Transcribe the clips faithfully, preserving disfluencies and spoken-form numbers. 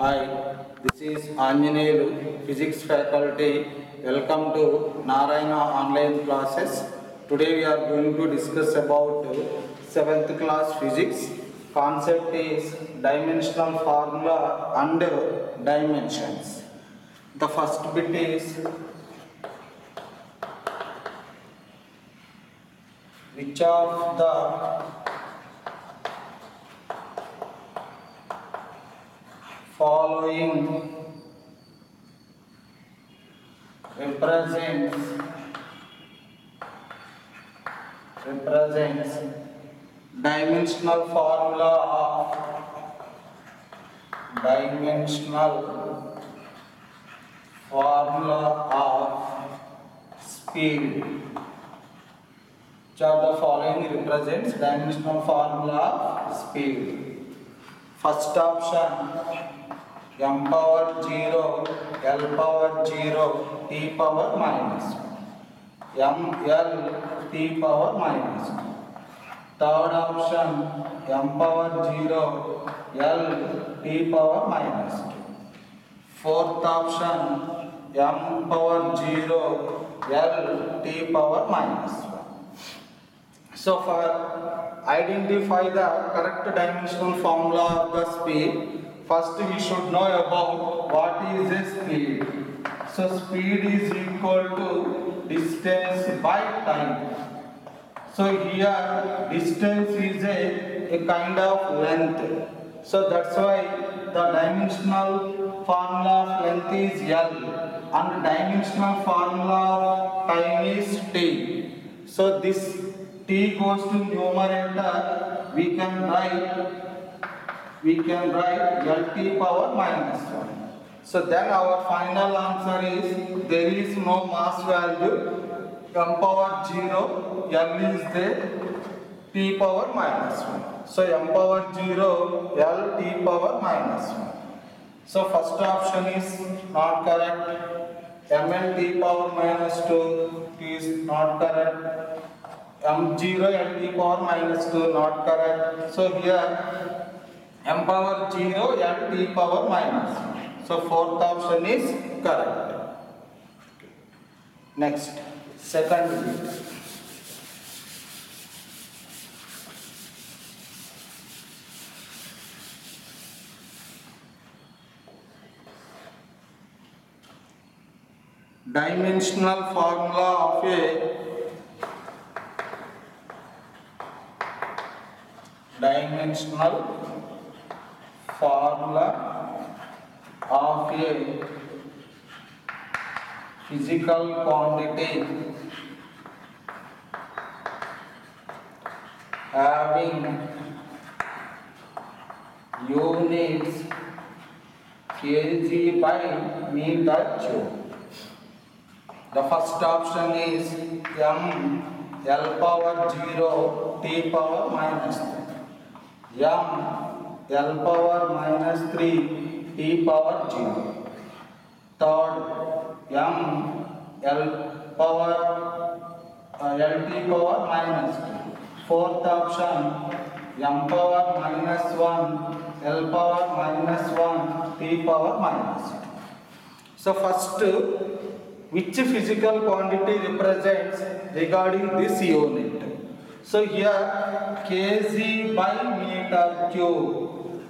Hi, this is Anjan Physics Faculty. Welcome to Narayana Online Classes. Today we are going to discuss about seventh class physics. Concept is dimensional formula and dimensions. The first bit is which of the following represents represents dimensional formula of dimensional formula of speed. Which of the following represents dimensional formula of speed? First option, m power zero, l power zero, t power minus m, l, t power minus. Third option, m power zero, l, t power minus. Fourth option, m power zero, l, t power minus. So for identify the correct dimensional formula of the speed, first we should know about what is a speed. So speed is equal to distance by time. So here distance is a, a kind of length. So that's why the dimensional formula of length is L and dimensional formula of time is T. So this T goes to numerator, we can write we can write L T power minus one. So then our final answer is there is no mass value. M power zero, L is there, T power minus one. So M power zero, L, T power minus one. So first option is not correct. M L T power minus two is not correct. M zero L T power minus two not correct. So here m power zero and t power minus. So fourth option is correct. Next, second bit. Dimensional formula of a dimensional formula of a physical quantity having units kg by meter cube. The first option is m l power zero t power minus three. M L power minus three, T power zero. Third, M, L power, uh, L T power minus two. Fourth option, M power minus one, L power minus one, T power minus two. So first, which physical quantity represents regarding this unit? So here, kg by meter cube.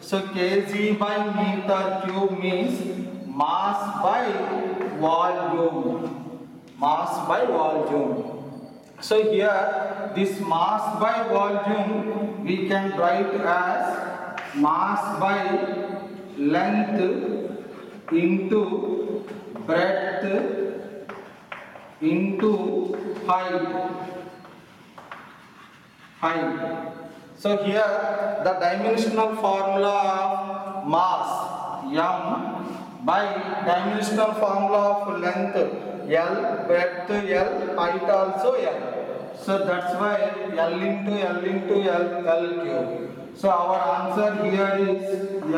So kg by meter cube means mass by volume. Mass by volume. So here this mass by volume we can write as mass by length into breadth into height. Height. So here the dimensional formula of mass m by dimensional formula of length l, breadth l, height also l. So that's why l into l into l, l cube. So our answer here is m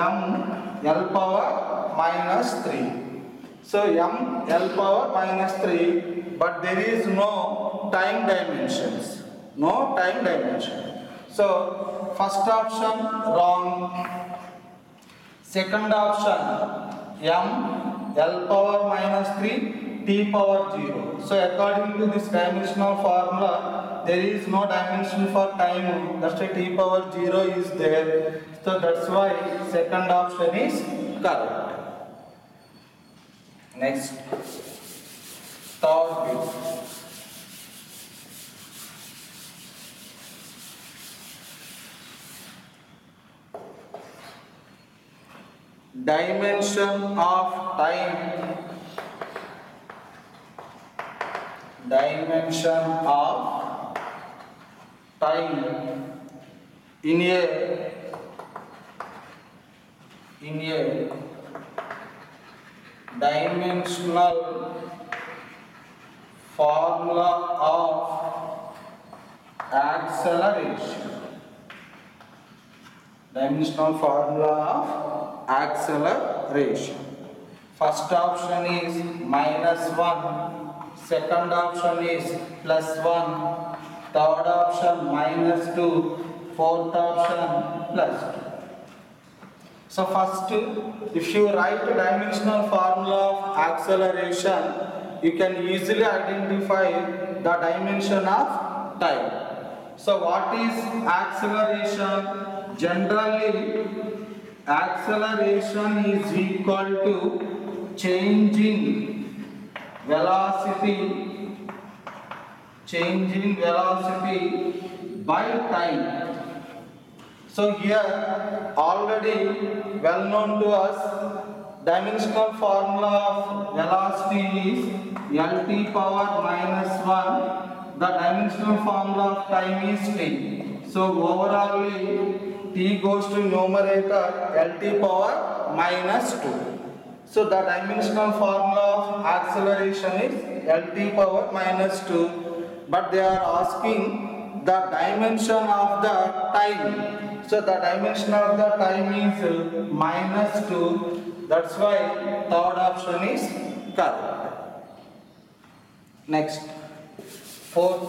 l power minus three. So m l power minus three, but there is no time dimensions. No time dimension. So first option wrong, Second option, m l power minus three t power zero. So according to this dimensional formula, there is no dimension for time. Just a t power zero is there. So that's why second option is correct. Next, third bit. Dimension of time. Dimension of time in a in a dimensional formula of acceleration. Dimensional formula of acceleration. First option is minus one, second option is plus one, third option minus two, fourth option plus two. So first, if you write a dimensional formula of acceleration, you can easily identify the dimension of time. So what is acceleration? Generally, acceleration is equal to change in velocity, change in velocity by time. So here already well known to us, dimensional formula of velocity is Lt power minus one. The dimensional formula of time is t. So overall, t goes to numerator, Lt power minus two. So the dimensional formula of acceleration is Lt power minus two. But they are asking the dimension of the time. So the dimension of the time is minus two. That's why third option is correct. Next, fourth.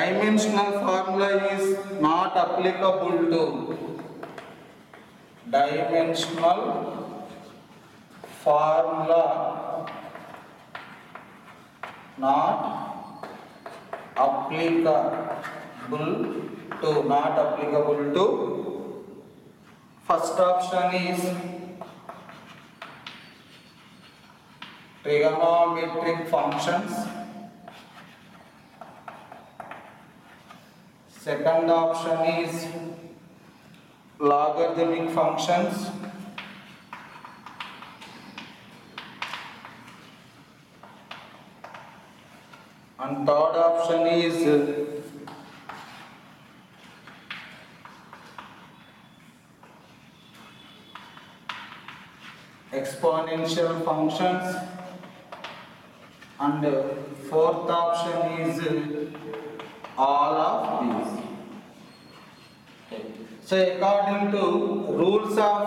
Dimensional formula is not applicable to. Dimensional formula not applicable to. Not applicable to. First option is trigonometric functions. Second option is logarithmic functions. And third option is exponential functions. And fourth option is all of these. Okay. So according to rules of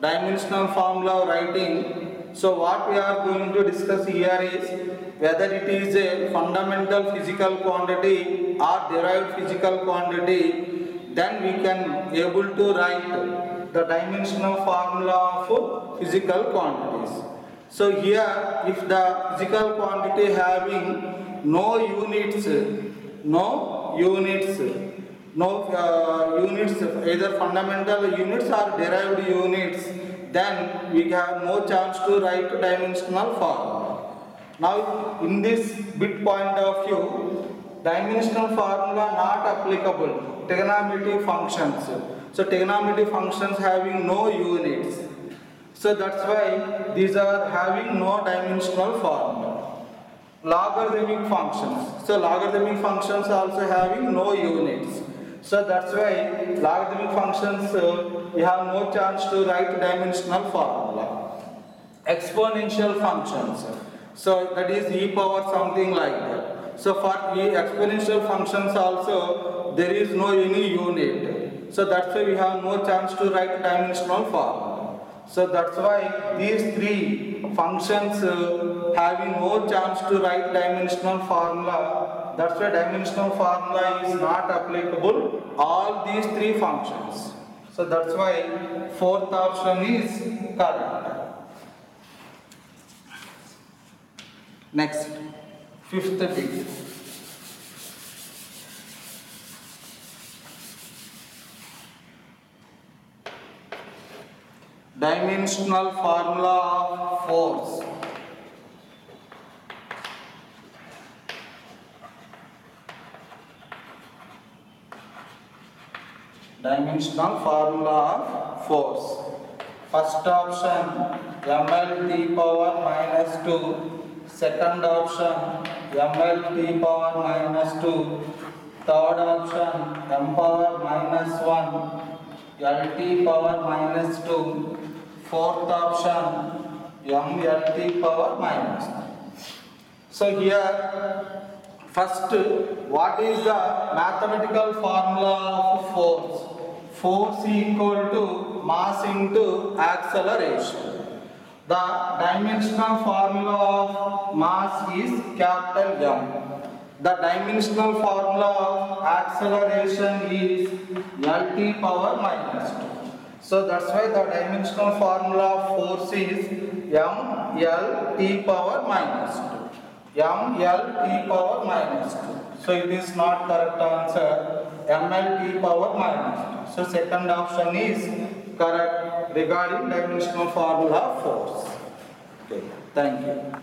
dimensional formula of writing, so what we are going to discuss here is whether it is a fundamental physical quantity or derived physical quantity, then we can able to write the dimensional formula of physical quantities. So here, if the physical quantity having no units, no units, no uh, units, either fundamental units or derived units, then we have no chance to write dimensional formula. Now, in this bit point of view, dimensional formula not applicable, trigonometric functions. So, trigonometric functions having no units. So, that's why these are having no dimensional formula. Logarithmic functions. So logarithmic functions also having no units. So that's why logarithmic functions uh, we have no chance to write dimensional formula. Exponential functions. So that is e power something like that. So for e exponential functions also there is no any unit. So that's why we have no chance to write dimensional formula. So that's why these three functions uh, having more chance to write dimensional formula. That's why dimensional formula is not applicable all these three functions. So that's why fourth option is correct. Next, fifth thing. Dimensional formula of force. Dimensional formula of force. First option m l to the power minus two. Second option m l to the power minus two. Third option m power minus one. l to the power minus two. Fourth option m l to the power minus. So here first, what is the mathematical formula of force? Force equal to mass into acceleration. The dimensional formula of mass is capital M. The dimensional formula of acceleration is l to the power minus two. So that's why the dimensional formula of force is m l to the power minus two. m l to the power minus two. So it is not correct answer. m l to the power minus two. So second option is correct regarding dimensional formula of force. Okay, thank you.